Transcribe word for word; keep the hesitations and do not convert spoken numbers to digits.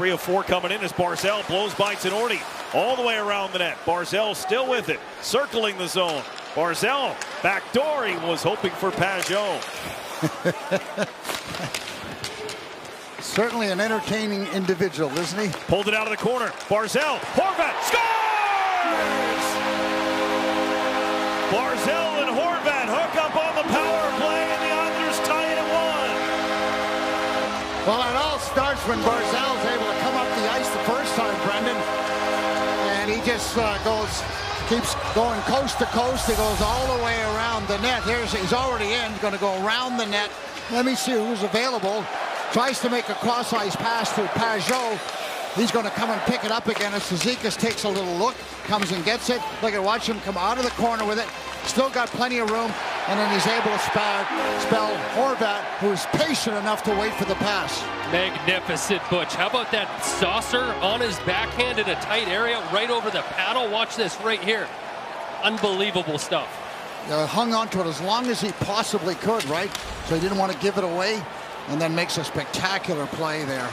three of four coming in as Barzal blows by Orney. All the way around the net. Barzal still with it. Circling the zone. Barzal backdoor. He was hoping for Pageau. Certainly an entertaining individual, isn't he? Pulled it out of the corner. Barzal. Horvat scores! Barzal and Horvat hook up on the power play, and the Islanders tie it at one. Well, it all starts when Barzal's able to come up the ice the first time, Brendan. And he just uh, goes, keeps going coast to coast. He goes all the way around the net. Here's, he's already in, going to go around the net. Let me see who's available. Tries to make a cross-ice pass to Pageau. He's going to come and pick it up again as Zizekas takes a little look, comes and gets it. Look at, watch him come out of the corner with it. Still got plenty of room, and then he's able to spell, spell Horvat, who's patient enough to wait for the pass. Magnificent, Butch. How about that saucer on his backhand in a tight area right over the paddle? Watch this right here. Unbelievable stuff. Uh, hung on to it as long as he possibly could, right? So he didn't want to give it away. And then makes a spectacular play there.